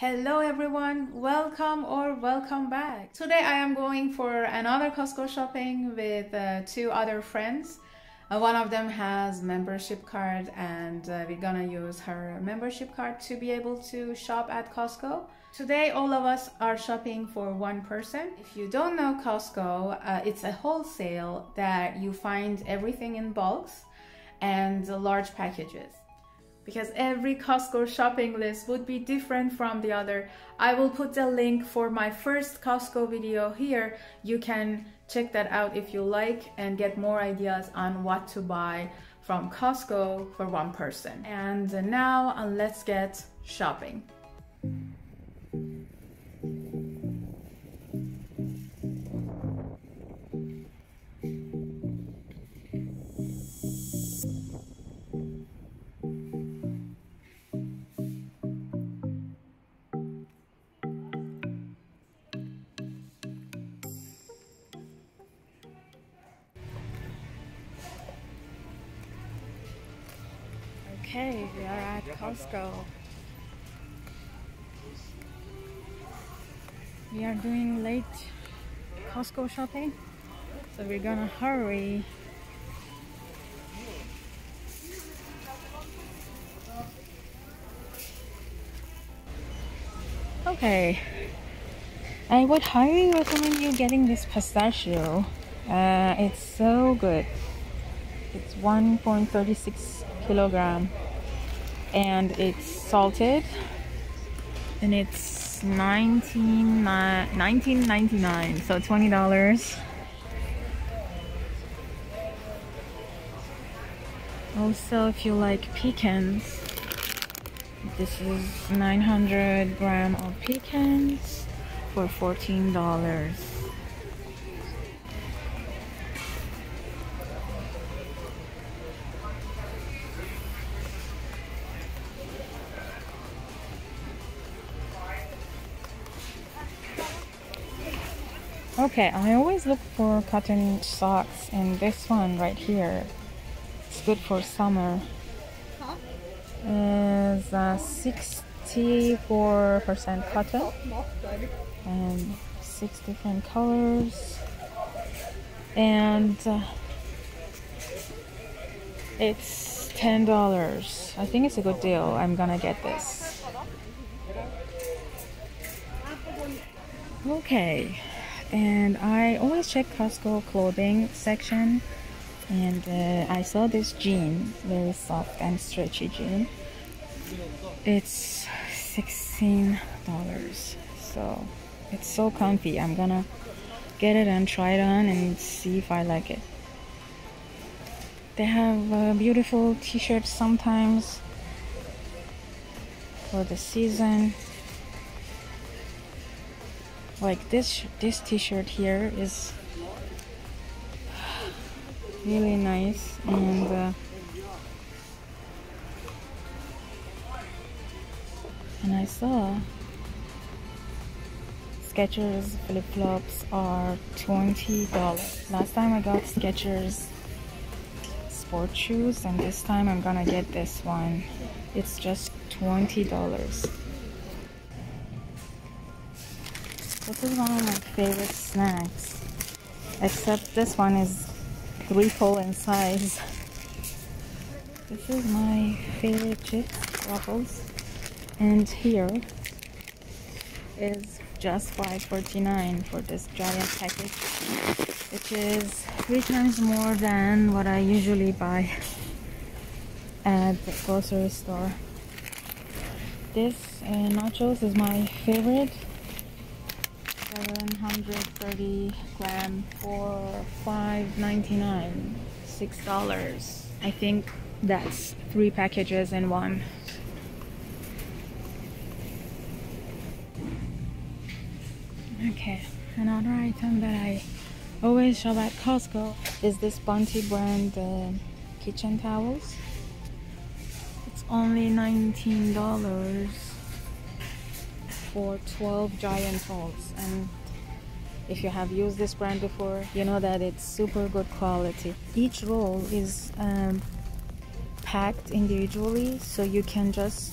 Hello everyone, welcome or welcome back. Today I am going for another Costco shopping with two other friends. One of them has membership card and we're gonna use her membership card to be able to shop at Costco. Today all of us are shopping for one person. If you don't know Costco, it's a wholesale that you find everything in bulks and large packages. Because every Costco shopping list would be different from the other. I will put the link for my first Costco video here. You can check that out if you like and get more ideas on what to buy from Costco for one person. And now let's get shopping. Okay, we are at Costco. We are doing late Costco shopping, so we're gonna hurry. Okay, and what highly recommend you getting this pistachio. It's so good. It's 1.36 kilograms. And it's salted and it's $19.99, so $20. Also, if you like pecans, this is 900 grams of pecans for $14. Okay, I always look for cotton socks, and this one right here, it's good for summer. It's 64% cotton and 6 different colors, and it's $10. I think it's a good deal. I'm gonna get this. Okay. And I always check Costco clothing section, and I saw this jean, very soft and stretchy jean. It's $16, so it's so comfy. I'm gonna get it and try it on and see if I like it. They have beautiful t-shirts sometimes for the season. Like this t-shirt here is really nice, and I saw Skechers flip-flops are $20. Last time I got Skechers sport shoes, and this time I'm gonna get this one. It's just $20. This is one of my favorite snacks, except this one is 3-fold in size. This is my favorite chips, Ruffles, and here is just $5.49 for this giant package, which is 3 times more than what I usually buy at the grocery store. This nachos is my favorite. 730 gram for $5.99, $6. I think that's 3 packages in one. Okay, another item that I always shop at Costco is this Bounty brand kitchen towels. It's only $19 for 12 giant rolls, and if you have used this brand before, you know that it's super good quality. Each roll is packed individually, so you can just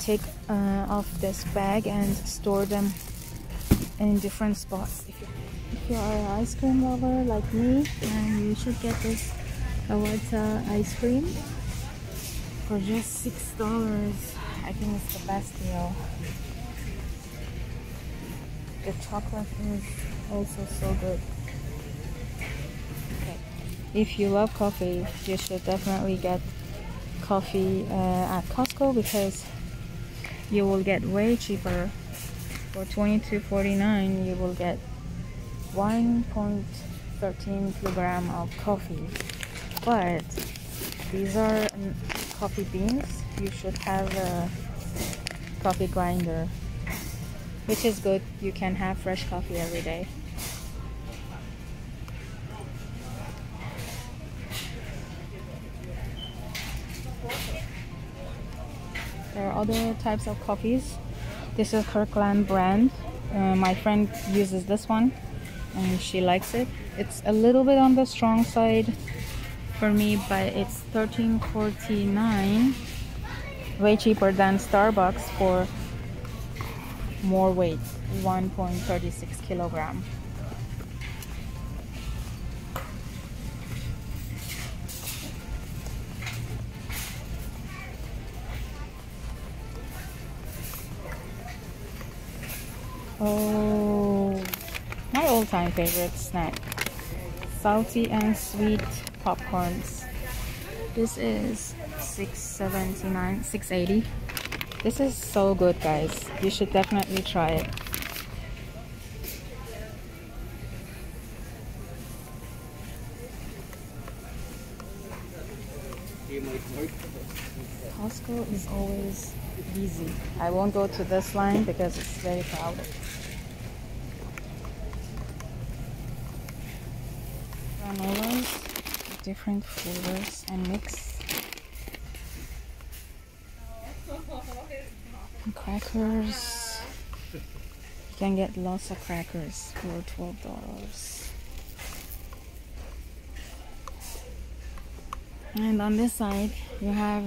take off this bag and store them in different spots. If you are an ice cream lover like me, you should get this Kawata ice cream for just $6. I think it's the best deal. The chocolate is also so good. Okay. If you love coffee, you should definitely get coffee at Costco, because you will get way cheaper. For $22.49 you will get 1.13 kilogram of coffee. But these are coffee beans. You should have a coffee grinder, which is good. You can have fresh coffee every day. There are other types of coffees. This is Kirkland brand. My friend uses this one and she likes it. It's a little bit on the strong side for me, but it's $13.49, way cheaper than Starbucks for more weight, 1.36 kilogram. Oh, my all-time favorite snack, salty and sweet popcorns. This is $6.79, $6.80. This is so good, guys. You should definitely try it. Costco is always busy. I won't go to this line because it's very crowded. Granolas, different flavors and mix. Crackers, you can get lots of crackers for $12. And on this side you have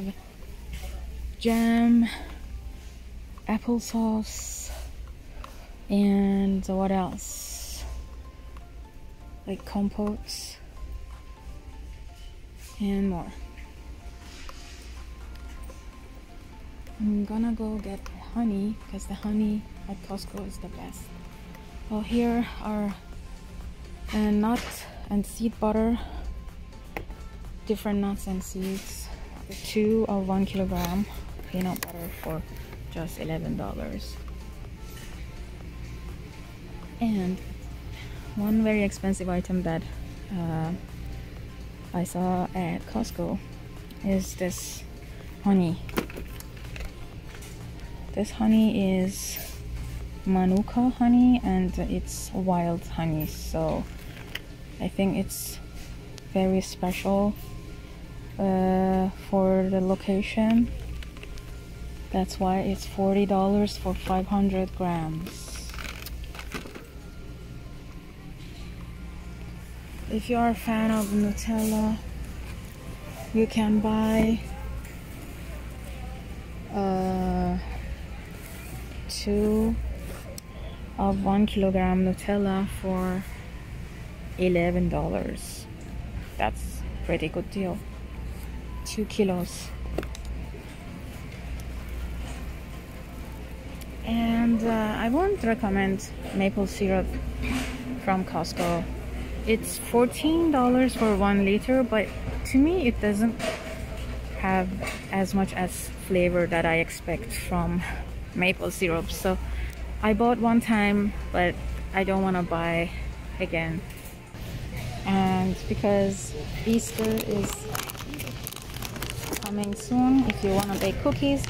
jam, applesauce, and what else, like compotes and more. I'm gonna go get honey, because the honey at Costco is the best. Well, here are nut and seed butter, different nuts and seeds, 2 of 1 kilogram peanut butter for just $11. And one very expensive item that I saw at Costco is this honey. This honey is Manuka honey, and it's wild honey, so I think it's very special for the location. That's why it's $40 for 500 grams. If you are a fan of Nutella, you can buy 2 of 1 kilogram Nutella for $11. That's pretty good deal. 2 kilos. And I won't recommend maple syrup from Costco. It's $14 for 1 liter, but to me it doesn't have as much as flavor that I expect from maple syrup. So I bought one time, but I don't want to buy again. And because Easter is coming soon, if you want to bake cookies,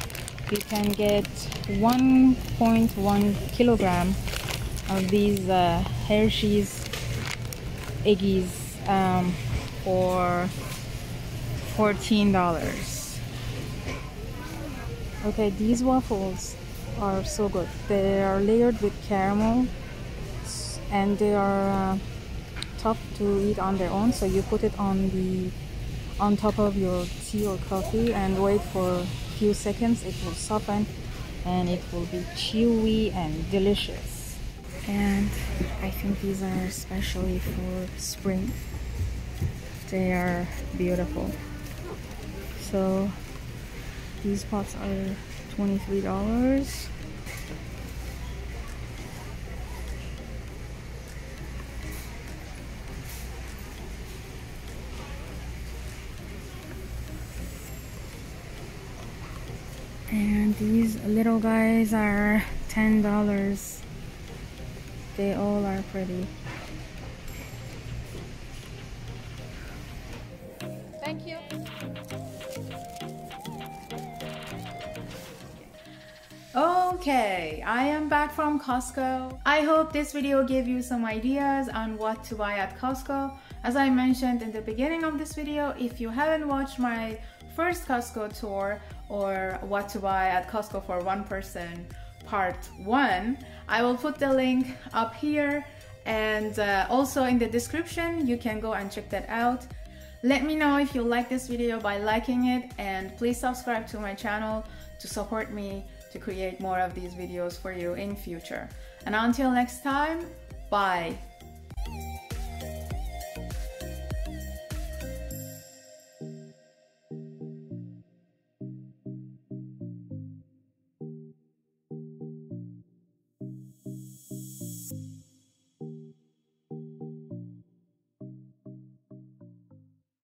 you can get 1.1 kilogram of these Hershey's eggies for $14. Okay, these waffles are so good. They are layered with caramel, and they are tough to eat on their own, so you put it on top of your tea or coffee and wait for few seconds it will soften and it will be chewy and delicious. And I think these are especially for spring. They are beautiful. So these pots are $23. And these little guys are $10. They all are pretty. Thank you. Okay, I am back from Costco. I hope this video gave you some ideas on what to buy at Costco. As I mentioned in the beginning of this video, if you haven't watched my first Costco tour or what to buy at Costco for one person part 1, I will put the link up here and also in the description. You can go and check that out. Let me know if you like this video by liking it, and please subscribe to my channel to support me to create more of these videos for you in future. And until next time, bye.